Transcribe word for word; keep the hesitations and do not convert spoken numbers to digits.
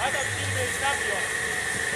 Weiter, Stadion.